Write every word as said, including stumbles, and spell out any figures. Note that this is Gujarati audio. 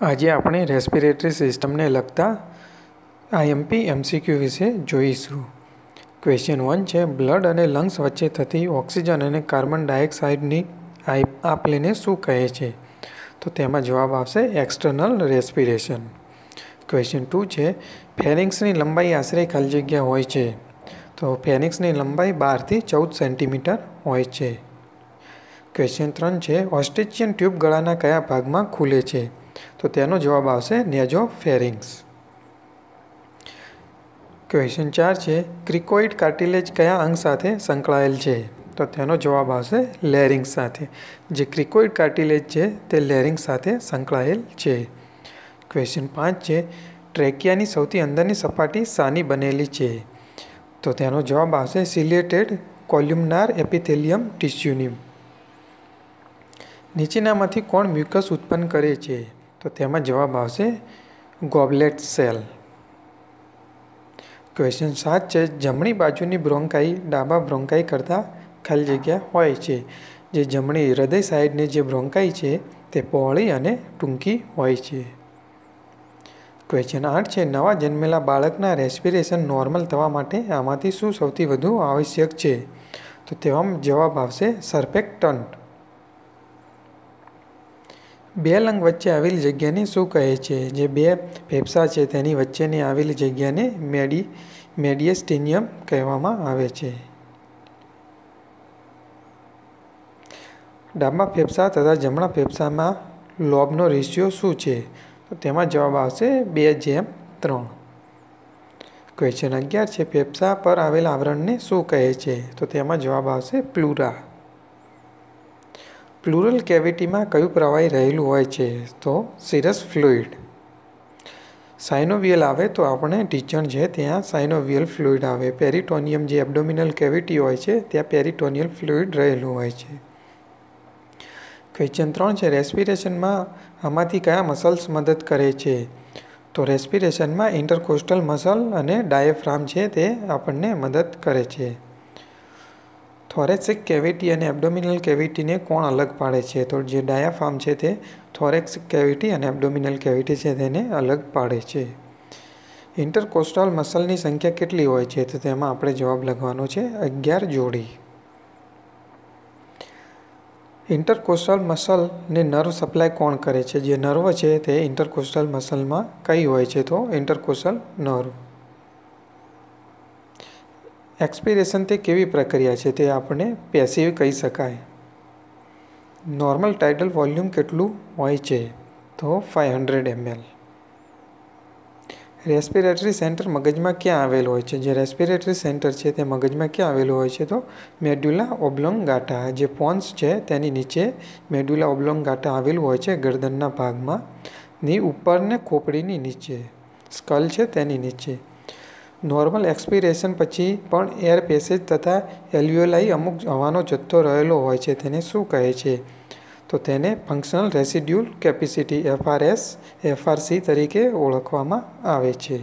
આજે આપણે રેસ્પિરેટરી સિસ્ટમને લગતા આઈએમપી એમસીક્યુ વિશે જોઈશું. ક્વેશ્ચન વન છે, બ્લડ અને લંગ્સ વચ્ચે થતી ઓક્સિજન અને કાર્બન ડાયોક્સાઇડની આપલેને શું કહે છે? તો તેમાં જવાબ આવશે એક્સટર્નલ રેસ્પિરેશન. ક્વેશ્ચન ટુ છે, ફેરિંક્સની લંબાઈ આશરે ખાલી જગ્યા હોય છે. તો ફેરિંક્સની લંબાઈ બારથી ચૌદ સેન્ટીમીટર હોય છે. ક્વેશ્ચન ત્રણ છે, ઓસ્ટિચિયન ટ્યુબ ગળાના કયા ભાગમાં ખુલે છે? તો તેનો જવાબ આવશે નેઝો ફેરિંક્સ. ક્વેશ્ચન ચાર છે, ક્રિકોઇડ કાર્ટિલેજ કયા અંગ સાથે સંકળાયેલ છે? તો તેનો જવાબ આવશે લેરિંગ્સ સાથે. જે ક્રિકોઇડ કાર્ટિલેજ છે તે લેરિંગ્સ સાથે સંકળાયેલ છે. ક્વેશ્ચન પાંચ છે, ટ્રેકિયાની સૌથી અંદરની સપાટી શાની બનેલી છે? તો તેનો જવાબ આવશે સિલિએટેડ કોલ્યુમનાર એપિથેલિયમ ટિશ્યુની. નીચેનામાંથી કોણ મ્યુકસ ઉત્પન્ન કરે છે? તો તેમાં જવાબ આવશે ગોબલેટ સેલ. ક્વેશ્ચન સાત છે, જમણી બાજુની બ્રોન્કાઈ ડાબા બ્રોન્કાઈ કરતાં ખાલી જગ્યા હોય છે. જે જમણી હૃદય સાઇડની જે બ્રોન્કાઈ છે તે પહોળી અને ટૂંકી હોય છે. ક્વેશ્ચન આઠ છે, નવા જન્મેલા બાળકના રેસ્પિરેશન નોર્મલ થવા માટે આમાંથી શું સૌથી વધુ આવશ્યક છે? તો તેમાં જવાબ આવશે સર્ફેક્ટન્ટ. બે લંગ વચ્ચે આવેલી જગ્યાને શું કહે છે? જે બે ફેફસા છે તેની વચ્ચેની આવેલી જગ્યાને મેડી મેડિયસ્ટિનિયમ કહેવામાં આવે છે. ડાબા ફેફસા તથા જમણા ફેફસામાં લોબનો રેશિયો શું છે? તો તેમાં જવાબ આવશે બે જેમ ત્રણ. ક્વેશ્ચન અગિયાર છે, ફેફસા પર આવેલા આવરણને શું કહે છે? તો તેમાં જવાબ આવશે પ્લુરા. પ્લુરલ કેવિટીમાં કયું પ્રવાહી રહેલું હોય છે? તો સિરસ ફ્લુઇડ. સાઇનોવિયલ આવે તો આપણે ટીચણ છે ત્યાં સાઇનોવિયલ ફ્લુઇડ આવે. પેરિટોનિયમ જે એબ્ડોમિનલ કેવિટી હોય છે ત્યાં પેરિટોનિયલ ફ્લુઇડ રહેલું હોય છે. ક્વેશ્ચન ત્રણ છે, રેસ્પિરેશનમાં આમાંથી કયા મસલ્સ મદદ કરે છે? તો રેસ્પિરેશનમાં ઇન્ટરકોસ્ટલ મસલ અને ડાયફ્રામ છે તે આપણને મદદ કરે છે. થોરેક્સિક કેવિટી અને એબ્ડોમિનલ કેવિટીને કોણ અલગ પાડે છે? તો જે ડાયાફાર્મ છે તે થોરેક્સિક કેવિટી અને એબ્ડોમિનલ કેવિટી છે તેને અલગ પાડે છે. ઇન્ટરકોસ્ટલ મસલની સંખ્યા કેટલી હોય છે? તો તેમાં આપણે જવાબ લખવાનો છે અગિયાર જોડી. ઇન્ટરકોસ્ટલ મસલને નર્વ સપ્લાય કોણ કરે છે? જે નર્વ છે તે ઇન્ટરકોસ્ટલ મસલમાં કઈ હોય છે? તો ઇન્ટરકોસ્ટલ નર્વ. એક્સપિરેશન તે કેવી પ્રક્રિયા છે? તે આપણે પેસિવ કહી શકાય. નોર્મલ ટાઇડલ વોલ્યુમ કેટલું હોય છે? તો five hundred ML. Respiratory centre મગજમાં ક્યાં આવેલું હોય છે? જે રેસ્પિરેટરી સેન્ટર છે તે મગજમાં ક્યાં આવેલું હોય છે? તો મેડ્યુલા ઓબ્લોંગાટા. જે પોન્સ છે તેની નીચે મેડ્યુલા ઓબ્લોંગાટા આવેલું હોય છે, ગરદનના ભાગમાં ની ઉપર ને ખોપડીની નીચે. સ્કલ છે તેની નીચે. નોર્મલ એક્સપિરેશન પછી પણ એર પેસેજ તથા એલ્યુઓલાઈ અમુક હવાનો જથ્થો રહેલો હોય છે તેને શું કહે છે? તો તેને functional residual capacity FRS FRC તરીકે ઓળખવામાં આવે છે.